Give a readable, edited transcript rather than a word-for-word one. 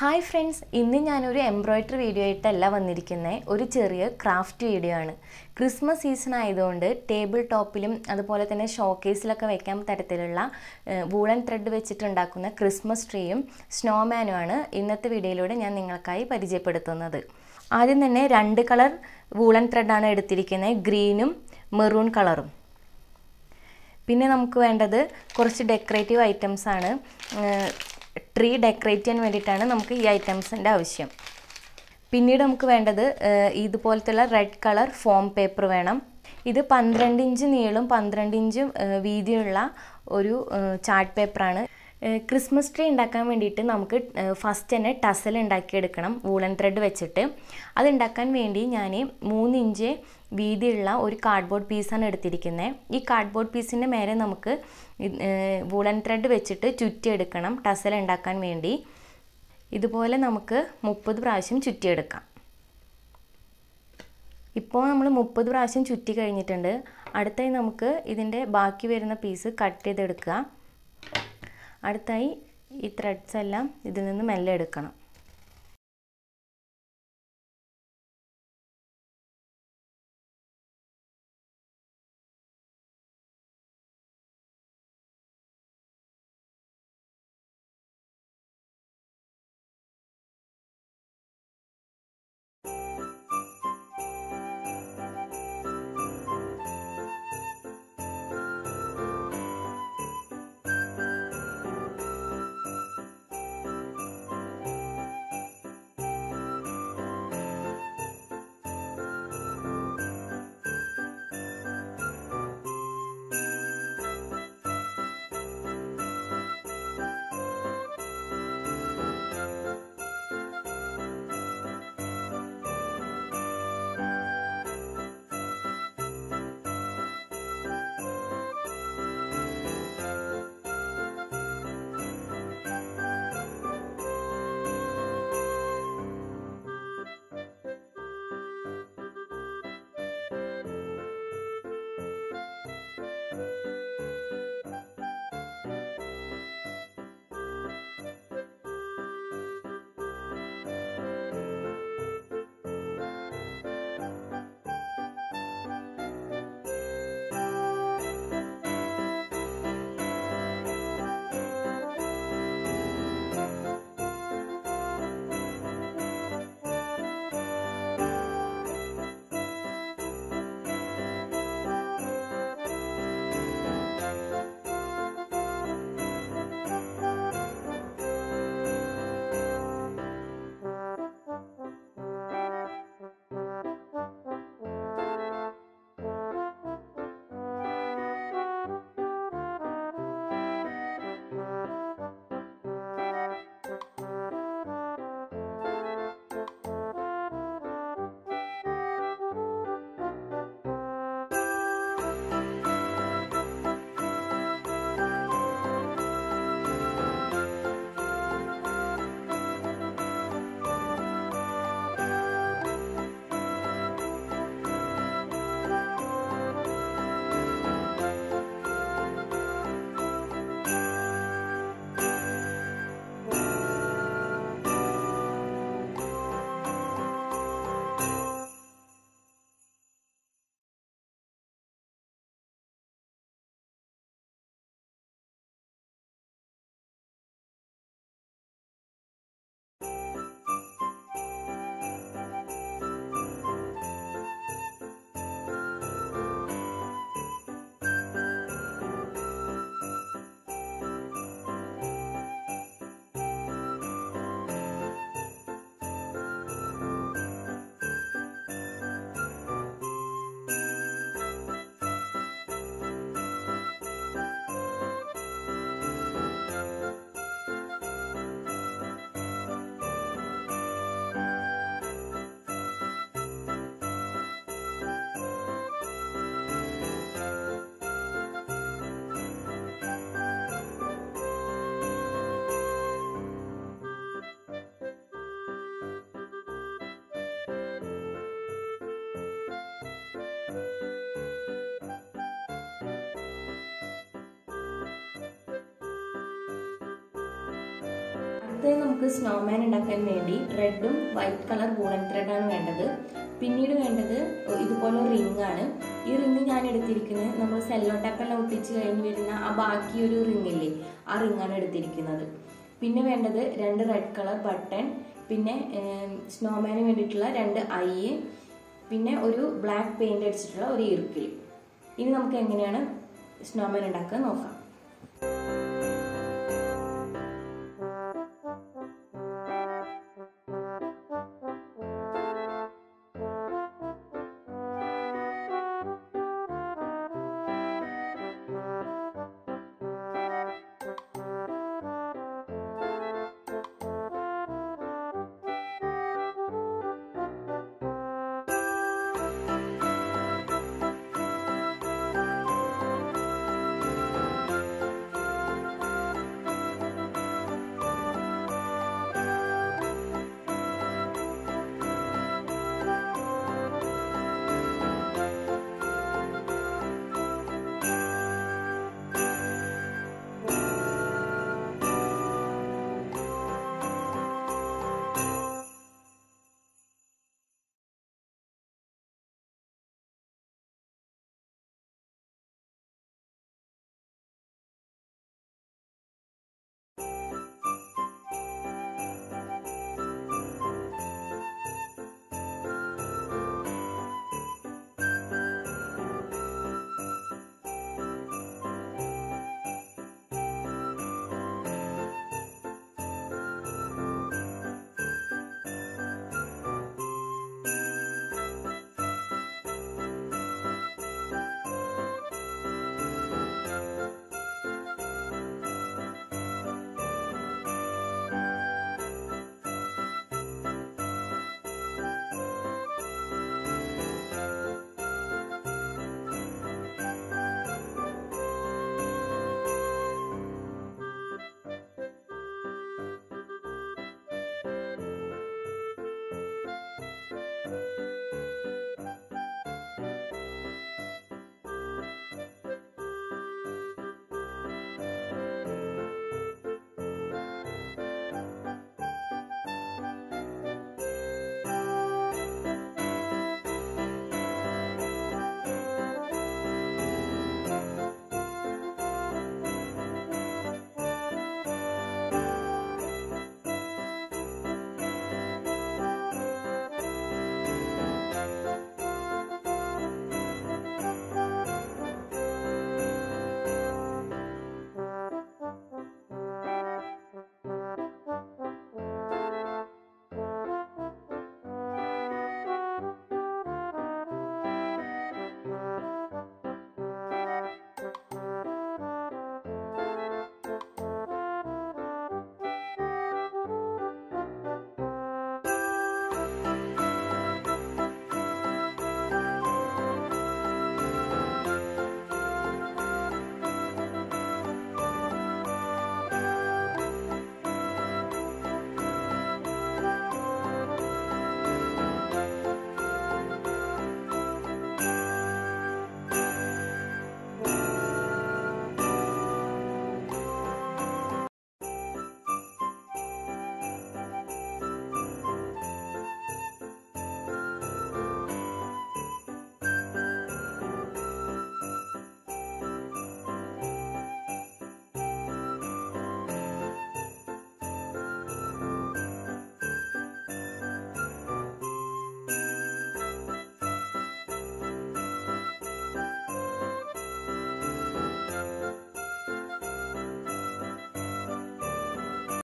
Hi friends, ഇന്ന് ഞാനൊരു embroidery video ആയിട്ടല്ല വന്നിരിക്കുന്നേ ഒരു ചെറിയ ക്രാഫ്റ്റ് വീഡിയോ ആണ്. ക്രിസ്മസ് സീസൺ ആയതുകൊണ്ട് ടേബിൾ ടോപ്പിലും അതുപോലെ തന്നെ ഷോക്കേസിലൊക്കെ വെക്കാൻ തരത്തിലുള്ള വൂളൻ ത്രെഡ് വെച്ചിട്ടുണ്ടാക്കുന്ന ക്രിസ്മസ് ട്രീയും സ്നോമാനുമാണ് ഇന്നത്തെ വീഡിയോയിലൂടെ ഞാൻ നിങ്ങൾക്കായി പരിചയപ്പെടുത്തുന്നത്. ആദ്യം തന്നെ രണ്ട് കളർ വൂളൻ ത്രെഡ് ആണ് എടുത്തിരിക്കുന്നത് ഗ്രീനും മെറൂൺ കളറും. പിന്നെ നമുക്ക് വേണ്ടത് കുറച്ച് ഡെക്കറേറ്റീവ് ഐറ്റംസ് ആണ്. Tree decoration വേണ്ടിട്ടാണ് നമുക്ക് ഈ ഐറ്റംസിന്റെ ആവശ്യം. പിന്നീട് നമുക്ക് വേണ്ടത് ഇതുപോലത്തെ റെഡ് കളർ ഫോം പേപ്പർ വേണം. ഇത് 12 ഇഞ്ച് നീളവും 12 ഇഞ്ച് വീതിയുള്ള ഒരു ചാർട്ട് പേപ്പർ ആണ്. ക്രിസ്മസ് ട്രീ ഉണ്ടാക്കാൻ വേണ്ടിയിട്ട് നമുക്ക് ഫസ്റ്റ് തന്നെ ടസൽ ഉണ്ടാക്കി എടുക്കണം വൂളൻ ത്രെഡ് വെച്ചിട്ട്. അത് ഉണ്ടാക്കാൻ വേണ്ടി ഞാൻ 3 ഇഞ്ച് വീതിയുള്ള ഒരു കാർഡ്ബോർഡ് പീസാണ് എടുത്തിരിക്കുന്നത്. ഈ കാർഡ്ബോർഡ് പീസിന്റെ മേലെ നമുക്ക് വൂളൻ ത്രെഡ് വെച്ചിട്ട് ചുറ്റി എടുക്കണം ടസൽ ഉണ്ടാക്കാൻ വേണ്ടി. ഇതുപോലെ നമുക്ക് 30 പ്രാവശ്യം ചുറ്റി എടുക്കാം. ഇപ്പോൾ നമ്മൾ 30 പ്രാവശ്യം ചുറ്റി കഴിഞ്ഞിട്ടുണ്ട്. അടുത്തതായി നമുക്ക് ഇതിന്റെ ബാക്കി വരുന്ന പീസ് കട്ട് ചെയ്ത് എടുക്കുക. അടുത്തായി ഈ ത്രെഡ്സ് എല്ലാം ഇതിൽ നിന്ന് മെല്ലെ എടുക്കണം. അടുത്തതായി നമുക്ക് സ്നോമാൻ ഉണ്ടാക്കാൻ വേണ്ടി റെഡും വൈറ്റ് കളർ വൂളൻ ത്രെഡാണ് വേണ്ടത്. പിന്നീട് വേണ്ടത് ഇതുപോലെ റിംഗ് ആണ്. ഈ റിംഗ് ഞാൻ എടുത്തിരിക്കുന്നത് നമ്മൾ സെല്ലോ ടാപ്പെല്ലാം ഒട്ടിച്ച് കഴിഞ്ഞ് വരുന്ന ആ ബാക്കിയൊരു റിംഗില്ലേ, ആ റിംഗാണ് എടുത്തിരിക്കുന്നത്. പിന്നെ വേണ്ടത് രണ്ട് റെഡ് കളർ ബട്ടൺ, പിന്നെ സ്നോമാന് വേണ്ടിയിട്ടുള്ള രണ്ട് ഐ, പിന്നെ ഒരു ബ്ലാക്ക് പെയിൻറ് അടിച്ചിട്ടുള്ള ഒരു ഇർക്കിൽ. ഇനി നമുക്ക് എങ്ങനെയാണ് സ്നോമാൻ ഉണ്ടാക്കാൻ നോക്കാം.